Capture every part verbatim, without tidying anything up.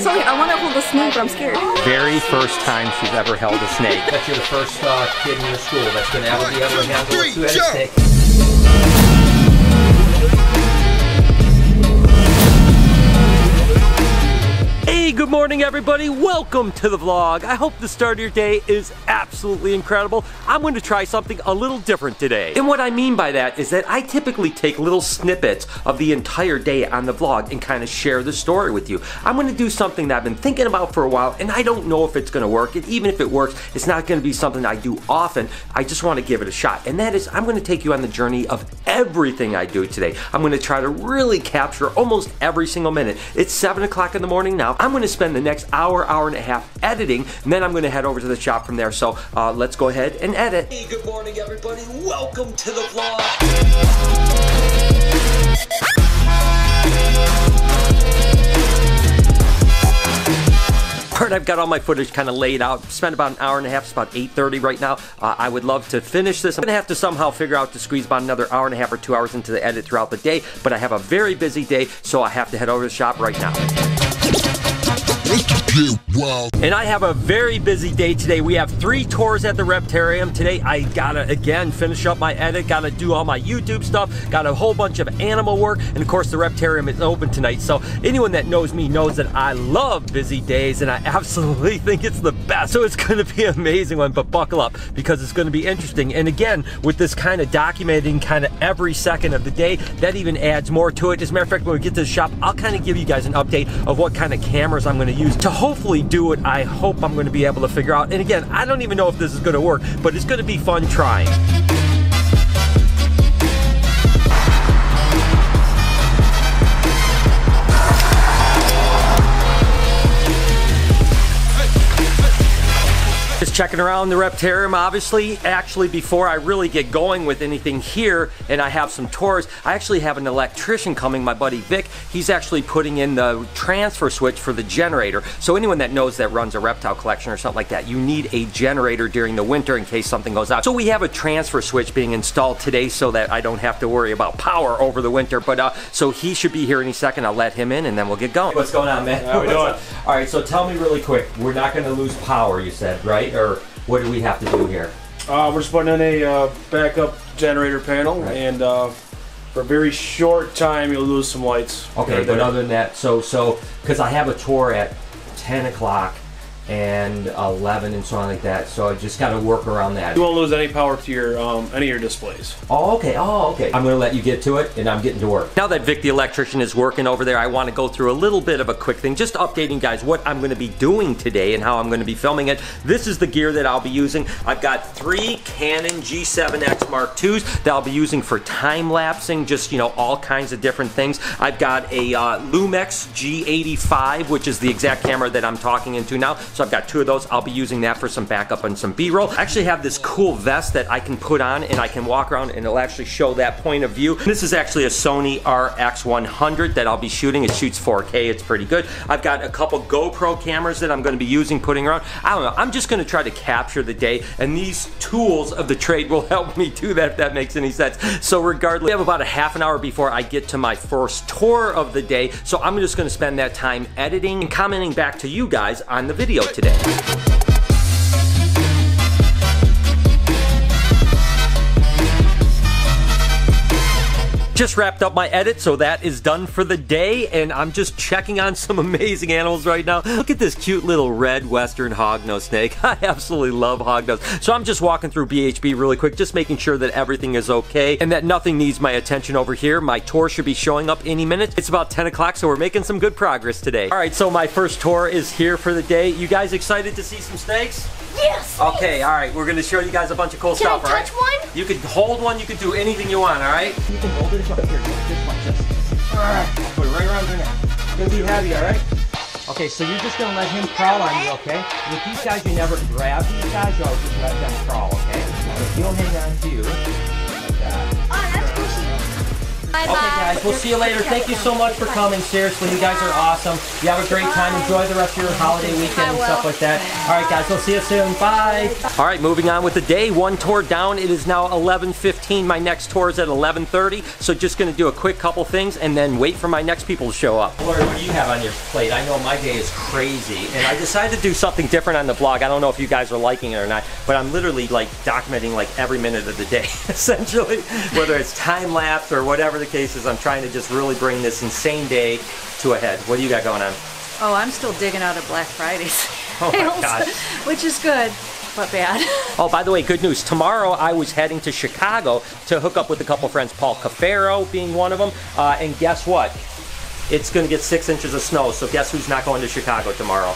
So I want to hold a snake, but I'm scared. Very first time she's ever held a snake. That's your first uh, kid in your school that's been able to ever handle a two-headed snake. Good morning, everybody. Welcome to the vlog. I hope the start of your day is absolutely incredible. I'm going to try something a little different today. And what I mean by that is that I typically take little snippets of the entire day on the vlog and kind of share the story with you. I'm going to do something that I've been thinking about for a while, and I don't know if it's going to work. And even if it works, it's not going to be something I do often. I just want to give it a shot. And that is, I'm going to take you on the journey of everything I do today. I'm going to try to really capture almost every single minute. It's seven o'clock in the morning now. I'm going to spend the next hour, hour and a half editing, and then I'm going to head over to the shop from there. So uh, let's go ahead and edit. Hey, good morning, everybody. Welcome to the vlog. I've got all my footage kind of laid out. Spent about an hour and a half. It's about eight thirty right now. Uh, I would love to finish this. I'm gonna have to somehow figure out to squeeze about another hour and a half or two hours into the edit throughout the day, but I have a very busy day, so I have to head over to the shop right now. And I have a very busy day today. We have three tours at the Reptarium today. I gotta, again, finish up my edit, gotta do all my YouTube stuff, got a whole bunch of animal work, and of course the Reptarium is open tonight. So anyone that knows me knows that I love busy days, and I absolutely think it's the best. So it's gonna be an amazing one, but buckle up, because it's gonna be interesting. And again, with this kind of documenting kind of every second of the day, that even adds more to it. As a matter of fact, when we get to the shop, I'll kind of give you guys an update of what kind of cameras I'm gonna use to hopefully do what I hope I'm going to be able to figure out. And again, I don't even know if this is going to work, but it's going to be fun trying. Just checking around the Reptarium, obviously. Actually, before I really get going with anything here, and I have some tours, I actually have an electrician coming, my buddy Vic. He's actually putting in the transfer switch for the generator. So anyone that knows that runs a reptile collection or something like that, you need a generator during the winter in case something goes out. So we have a transfer switch being installed today so that I don't have to worry about power over the winter. But uh, so he should be here any second. I'll let him in and then we'll get going. Hey, what's going on, man? How we doing? All right, so tell me really quick. We're not gonna lose power, you said, right? Or what do we have to do here? Uh, we're just putting in a uh, backup generator panel, right. and uh, for a very short time you'll lose some lights. Okay, right but there. Other than that, so so because I have a tour at ten o'clock and eleven and so on like that, so I just got to work around that. You won't lose any power to your um, any of your displays. Oh, okay. Oh, okay. I'm gonna let you get to it, and I'm getting to work. Now that Vic the electrician is working over there, I want to go through a little bit of a quick thing, just updating guys what I'm gonna be doing today and how I'm gonna be filming it. This is the gear that I'll be using. I've got three Canon G seven X Mark twos that I'll be using for time lapsing, just you know all kinds of different things. I've got a uh, Lumix G eighty-five, which is the exact camera that I'm talking into now. So So I've got two of those. I'll be using that for some backup and some B-roll. I actually have this cool vest that I can put on and I can walk around and it'll actually show that point of view. This is actually a Sony R X one hundred that I'll be shooting. It shoots four K, it's pretty good. I've got a couple GoPro cameras that I'm gonna be using, putting around. I don't know, I'm just gonna try to capture the day, and these tools of the trade will help me do that, if that makes any sense. So regardless, we have about a half an hour before I get to my first tour of the day. So I'm just gonna spend that time editing and commenting back to you guys on the video today. Just wrapped up my edit, so that is done for the day, and I'm just checking on some amazing animals right now. Look at this cute little red western hognose snake. I absolutely love hognose. So I'm just walking through B H B really quick, just making sure that everything is okay and that nothing needs my attention over here. My tour should be showing up any minute. It's about ten o'clock, so we're making some good progress today. All right, so my first tour is here for the day. You guys excited to see some snakes? Yes! Okay, all right, we're gonna show you guys a bunch of cool stuff, all right? Can I touch one? You can hold one, you can do anything you want, all right? You can hold it. Here, just like this. Alright, I'll put it right around your neck. It's gonna be heavy, alright? Okay, so you're just gonna let him crawl on you, okay? With these guys, you never grab these guys, you always just let them crawl, okay? So he'll hang on to you, like that. Oh, that's pushy. Bye-bye. Okay, guys, we'll see you later. Thank you so much for coming. Seriously, you guys are awesome. You have a great time. Enjoy the rest of your holiday weekend and stuff like that. All right, guys, we'll see you soon. Bye. All right, moving on with the day. One tour down. It is now eleven fifteen. My next tour is at eleven thirty, so just going to do a quick couple things and then wait for my next people to show up. Lori, what do you have on your plate? I know my day is crazy, and I decided to do something different on the vlog. I don't know if you guys are liking it or not, but I'm literally like documenting like every minute of the day, essentially, whether it's time lapse or whatever the case is. I'm trying to just really bring this insane day to a head. What do you got going on? Oh, I'm still digging out of Black Friday's. Oh my gosh. Which is good. But bad. Oh, by the way, good news. Tomorrow I was heading to Chicago to hook up with a couple friends, Paul Caferro being one of them. Uh, and guess what? It's going to get six inches of snow, so guess who's not going to Chicago tomorrow?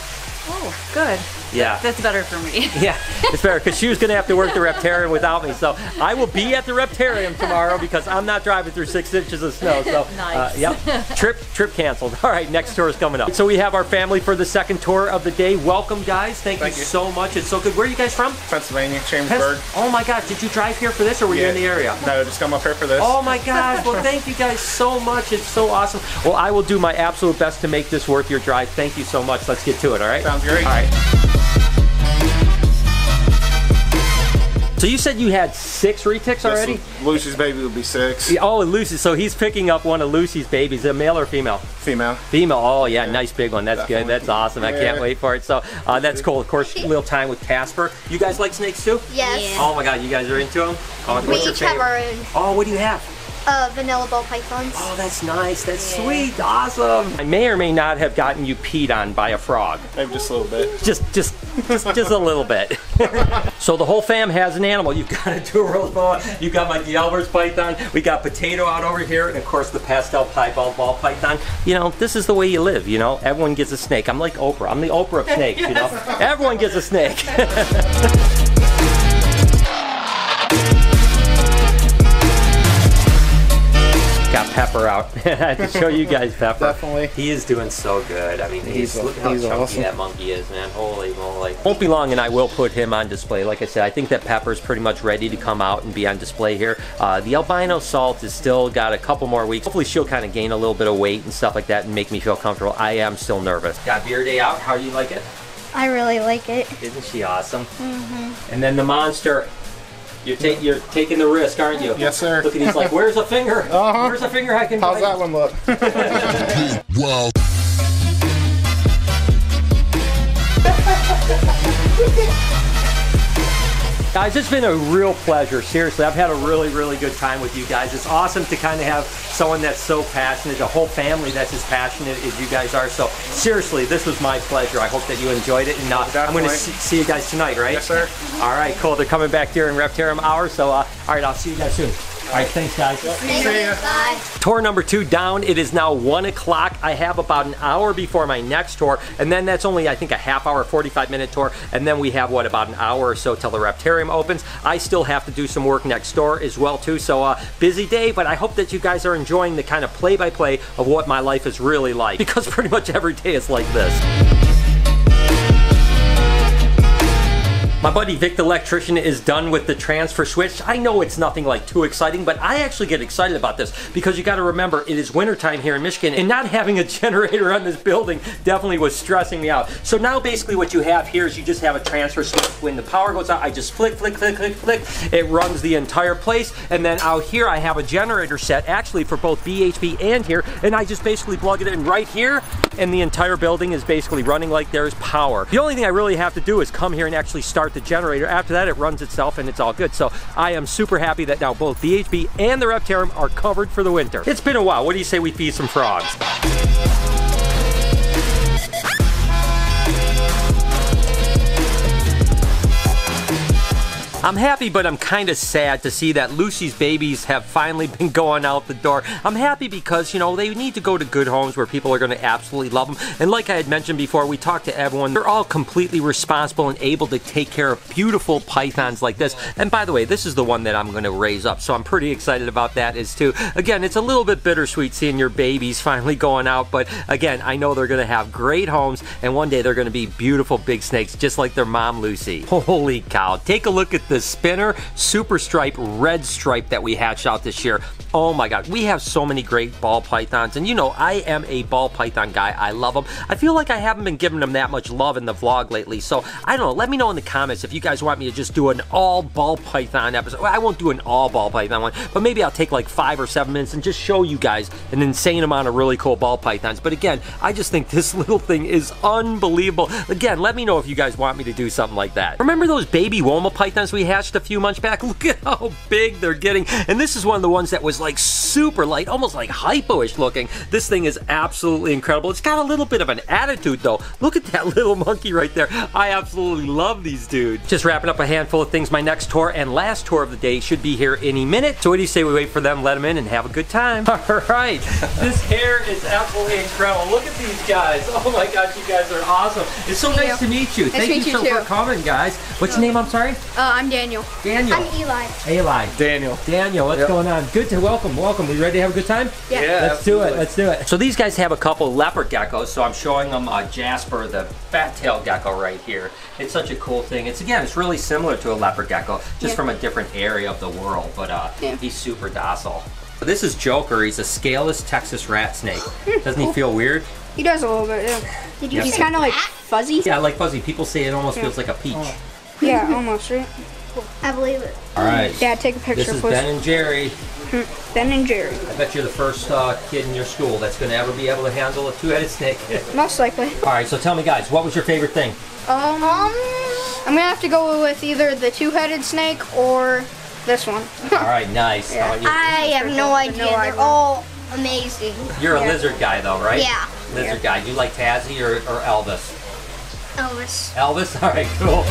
Oh, good. Yeah. That's better for me. Yeah, it's better because she was going to have to work the Reptarium without me. So I will be at the Reptarium tomorrow because I'm not driving through six inches of snow. So, nice. Uh, yep. Trip, trip canceled. All right, next tour is coming up. So we have our family for the second tour of the day. Welcome, guys. Thank, Thank you, you so much. It's so good. Where are you guys from? Pennsylvania, Chambersburg. Pes oh, my gosh. Did you drive here for this or were yeah. you in the area? No, I just come up here for this. Oh, my gosh. Well, thank you guys so much. It's so awesome. Well, I will do my absolute best to make this worth your drive. Thank you so much. Let's get to it, all right? Sounds great. All right. So you said you had six retics already? Lucy's baby will be six. Oh, and Lucy, so he's picking up one of Lucy's babies. A male or female? Female. Female, oh yeah, yeah. Nice big one. That's Definitely. good, that's awesome. Yeah. I can't wait for it. So uh, that's cool. Of course, a little time with Casper. You guys like snakes too? Yes. Yeah. Oh my God, you guys are into them? Oh, we each have our own. Oh, what do you have? Uh, vanilla ball pythons. Oh, that's nice. That's yeah. sweet. Awesome. I may or may not have gotten you peed on by a frog. Maybe just a little bit. Just, just, just, just a little bit. So the whole fam has an animal. You've got a two-rose boa. You've got my D'Albert's python. We got potato out over here, and of course the pastel piebald ball python. You know, this is the way you live. You know, everyone gets a snake. I'm like Oprah. I'm the Oprah of snakes. Yes. You know, everyone gets a snake. Got Pepper out. I have to show you guys Pepper. Definitely. He is doing so good. I mean, he's, he's look how he's chunky awesome. that monkey is, man. Holy moly. Won't be long and I will put him on display. Like I said, I think that Pepper's pretty much ready to come out and be on display here. Uh, the albino salt has still got a couple more weeks. Hopefully she'll kind of gain a little bit of weight and stuff like that and make me feel comfortable. I am still nervous. Got Beer Day out. How do you like it? I really like it. Isn't she awesome? Mm-hmm. And then the monster. You're, ta you're taking the risk, aren't you? Yes, sir. Look at he's like, where's a finger? Uh-huh. Where's a finger I can How's bite? that one look? Wow. Guys, it's been a real pleasure. Seriously, I've had a really, really good time with you guys. It's awesome to kind of have someone that's so passionate, a whole family that's as passionate as you guys are. So seriously, this was my pleasure. I hope that you enjoyed it. And uh, I'm going to see, see you guys tonight, right? Yes, sir. All right, cool. They're coming back during Reptarium hour. So, uh, all right, I'll see you guys soon. All right, thanks guys. See ya. Bye. Tour number two down. It is now one o'clock. I have about an hour before my next tour, and then that's only I think a half hour, forty-five minute tour, and then we have what about an hour or so till the Reptarium opens. I still have to do some work next door as well too. So uh, busy day, but I hope that you guys are enjoying the kind of play-by-play of what my life is really like, because pretty much every day is like this. My buddy Vic the electrician is done with the transfer switch. I know it's nothing like too exciting, but I actually get excited about this because you gotta remember it is wintertime here in Michigan, and not having a generator on this building definitely was stressing me out. So now basically what you have here is you just have a transfer switch. When the power goes out, I just flick, flick, flick, flick, flick. It runs the entire place. And then out here I have a generator set actually for both B H B and here, and I just basically plug it in right here, and the entire building is basically running like there's power. The only thing I really have to do is come here and actually start the generator. After that it runs itself and it's all good. So I am super happy that now both B H B and the Reptarium are covered for the winter. It's been a while. What do you say we feed some frogs? I'm happy, but I'm kind of sad to see that Lucy's babies have finally been going out the door. I'm happy because, you know, they need to go to good homes where people are going to absolutely love them. And like I had mentioned before, we talked to everyone. They're all completely responsible and able to take care of beautiful pythons like this. And by the way, this is the one that I'm going to raise up, so I'm pretty excited about that as too. Again, it's a little bit bittersweet seeing your babies finally going out, but again, I know they're going to have great homes, and one day they're going to be beautiful big snakes just like their mom, Lucy. Holy cow. Take a look at this. the spinner super stripe, red stripe that we hatched out this year. Oh my God, we have so many great ball pythons, and you know, I am a ball python guy. I love them. I feel like I haven't been giving them that much love in the vlog lately, so I don't know. Let me know in the comments if you guys want me to just do an all ball python episode. Well, I won't do an all ball python one, but maybe I'll take like five or seven minutes and just show you guys an insane amount of really cool ball pythons. But again, I just think this little thing is unbelievable. Again, let me know if you guys want me to do something like that. Remember those baby woma pythons we hatched a few months back? Look at how big they're getting. And this is one of the ones that was like super light, almost like hypo-ish looking. This thing is absolutely incredible. It's got a little bit of an attitude though. Look at that little monkey right there. I absolutely love these dudes. Just wrapping up a handful of things. My next tour and last tour of the day should be here any minute. So what do you say we wait for them, let them in, and have a good time? All right, this hair is absolutely incredible. Look at these guys. Oh my gosh, you guys are awesome. It's so nice to meet you. Thank you so much for coming, guys. What's your name? I'm sorry. Uh, I'm Daniel. Daniel. I'm Eli. Eli. Daniel. Daniel, what's yep. going on? Good to welcome, welcome. Are you ready to have a good time? Yeah. yeah Let's absolutely. do it. Let's do it. So these guys have a couple leopard geckos. So I'm showing them uh, Jasper, the fat-tailed gecko right here. It's such a cool thing. It's again, it's really similar to a leopard gecko, just yeah. from a different area of the world. But uh, yeah. he's super docile. So this is Joker. He's a scaleless Texas rat snake. Doesn't he feel weird? He does a little bit, yeah. Did you he's kind of like fuzzy? Yeah, like fuzzy. People say it almost yeah. feels like a peach. Oh. Yeah, almost, right? Cool. I believe it. All right. Dad, take a picture, please. This is Ben and Jerry. Ben and Jerry. I bet you're the first uh, kid in your school that's going to ever be able to handle a two-headed snake. Most likely. All right, so tell me, guys, what was your favorite thing? Um, um I'm going to have to go with either the two-headed snake or this one. All right, nice. Yeah. How about you? I have no idea. No, they're all amazing. You're a yeah. lizard guy, though, right? Yeah. Lizard yeah. guy. You like Tazzy or, or Elvis? Elvis. Elvis? All right, cool.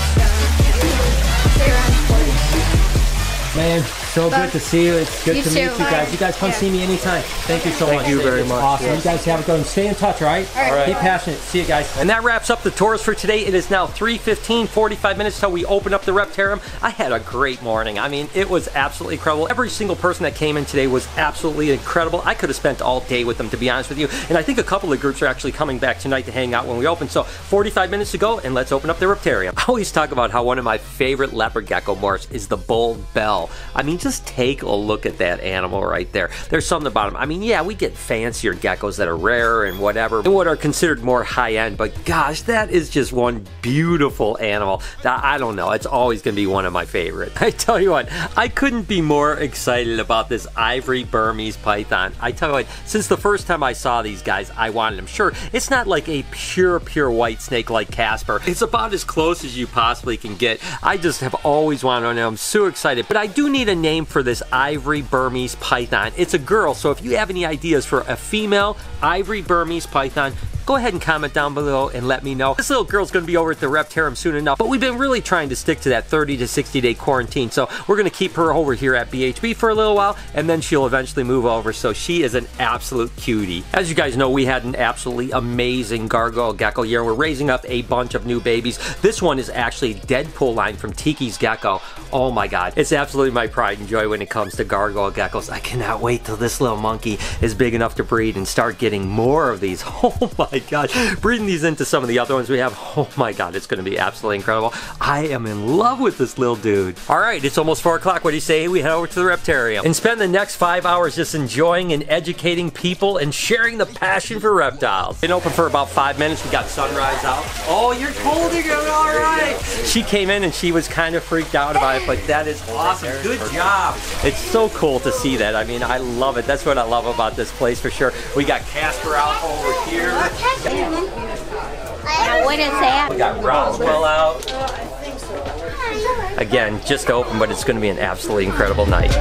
Man, so good to see you. It's good you to too. meet you guys. You guys come yeah. see me anytime. Thank you so Thank much. Thank you very it's much. Awesome. Yeah. You guys have a good one. Stay in touch, all right? All right. Be passionate. See you guys. And that wraps up the tours for today. It is now three fifteen, forty-five minutes till we open up the Reptarium. I had a great morning. I mean, it was absolutely incredible. Every single person that came in today was absolutely incredible. I could have spent all day with them, to be honest with you. And I think a couple of groups are actually coming back tonight to hang out when we open. So forty-five minutes to go, and let's open up the Reptarium. I always talk about how one of my favorite leopard gecko morphs is the bull bell. I mean, just take a look at that animal right there. There's something about them. I mean, yeah, we get fancier geckos that are rarer and whatever, and what are considered more high-end, but gosh, that is just one beautiful animal. I don't know. It's always going to be one of my favorites. I tell you what, I couldn't be more excited about this ivory Burmese python. I tell you what, since the first time I saw these guys, I wanted them. Sure, it's not like a pure, pure white snake like Casper. It's about as close as you possibly can get. I just have always wanted one, and I'm so excited, but I I do need a name for this ivory Burmese python. It's a girl, so if you have any ideas for a female ivory Burmese python, go ahead and comment down below and let me know. This little girl's gonna be over at the Reptarium soon enough, but we've been really trying to stick to that thirty to sixty day quarantine, so we're gonna keep her over here at B H B for a little while, and then she'll eventually move over, so she is an absolute cutie. As you guys know, we had an absolutely amazing gargoyle gecko year, and we're raising up a bunch of new babies. This one is actually Deadpool line from Tiki's Gecko. Oh my God, it's absolutely my pride and joy when it comes to gargoyle geckos. I cannot wait till this little monkey is big enough to breed and start getting more of these. Oh my My gosh, breeding these into some of the other ones we have. Oh my God, it's gonna be absolutely incredible. I am in love with this little dude. All right, it's almost four o'clock. What do you say we head over to the Reptarium and spend the next five hours just enjoying and educating people and sharing the passion for reptiles. Been open for about five minutes. We got sunrise out. Oh, you're holding it all right. She came in and she was kind of freaked out about it, but that is awesome. Good job. It's so cool to see that. I mean, I love it. That's what I love about this place for sure. We got Casper out over here. I wouldn't say that. We got Roswell out. Uh, I think so. Again, just open, but it's going to be an absolutely incredible night.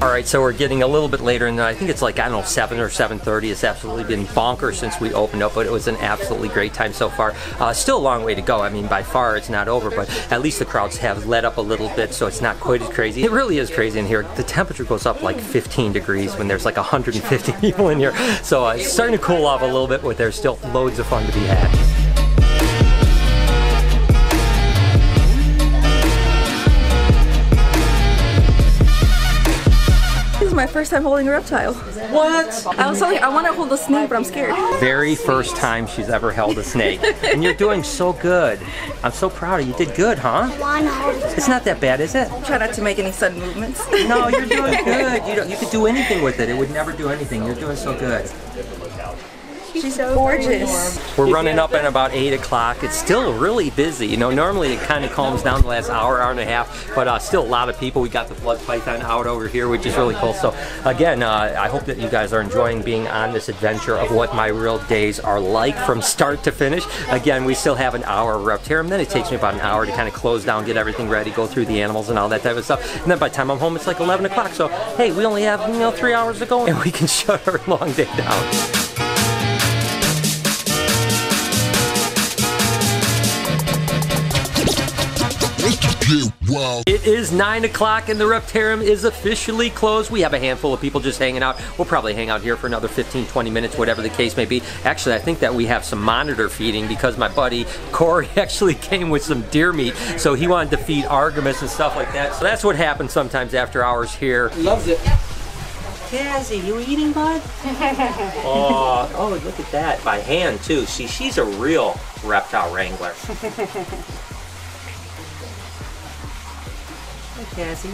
All right, so we're getting a little bit later in the night. I think it's like, I don't know, seven or seven thirty. It's absolutely been bonkers since we opened up, but it was an absolutely great time so far. Uh, still a long way to go. I mean, by far it's not over, but at least the crowds have let up a little bit, so it's not quite as crazy. It really is crazy in here. The temperature goes up like fifteen degrees when there's like one hundred fifty people in here. So uh, it's starting to cool off a little bit, but there's still loads of fun to be had. first time holding a reptile. What? I was telling you, I want to hold a snake, but I'm scared. Very first time she's ever held a snake. And you're doing so good. I'm so proud of you. You did good, huh? It's not that bad, is it? Try not to make any sudden movements. No, you're doing good. You, don't, you could do anything with it. It would never do anything. You're doing so good. She's so gorgeous. We're running up at about eight o'clock. It's still really busy. You know, normally it kind of calms down the last hour, hour and a half, but uh, still a lot of people. We got the blood python out over here, which is really cool. So again, uh, I hope that you guys are enjoying being on this adventure of what my real days are like from start to finish. Again, we still have an hour of Reptarium. Then it takes me about an hour to kind of close down, get everything ready, go through the animals and all that type of stuff. And then by the time I'm home, it's like eleven o'clock. So hey, we only have, you know, three hours to go and we can shut our long day down. It is nine o'clock and the Reptarium is officially closed. We have a handful of people just hanging out. We'll probably hang out here for another fifteen, twenty minutes, whatever the case may be. Actually, I think that we have some monitor feeding because my buddy Cory actually came with some deer meat. So he wanted to feed Argamas and stuff like that. So that's what happens sometimes after hours here. Loves it. Cassie, you eating, bud? Oh, oh, look at that. By hand, too. See, she's a real reptile wrangler. Cassie.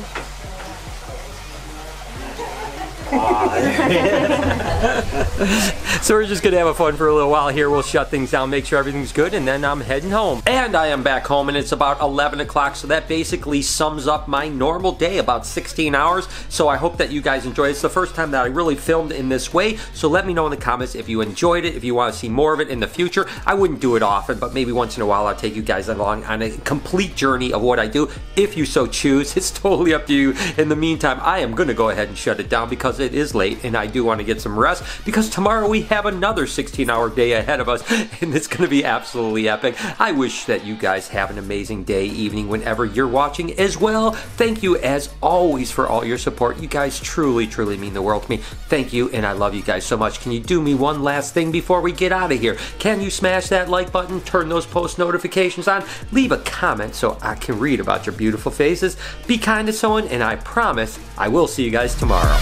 So we're just gonna have a fun for a little while here. We'll shut things down, make sure everything's good, and then I'm heading home. And I am back home and it's about eleven o'clock, so that basically sums up my normal day, about sixteen hours. So I hope that you guys enjoyed it. It's the first time that I really filmed in this way, so let me know in the comments if you enjoyed it, if you want to see more of it in the future. I wouldn't do it often, but maybe once in a while I'll take you guys along on a complete journey of what I do, if you so choose. It's totally up to you. In the meantime, I am gonna go ahead and shut it down because it is late and I do want to get some rest, because tomorrow we have another sixteen hour day ahead of us and it's gonna be absolutely epic. I wish that you guys have an amazing day, evening, whenever you're watching as well. Thank you as always for all your support. You guys truly, truly mean the world to me. Thank you, and I love you guys so much. Can you do me one last thing before we get out of here? Can you smash that like button, turn those post notifications on, leave a comment so I can read about your beautiful faces, be kind to someone, and I promise I will see you guys tomorrow.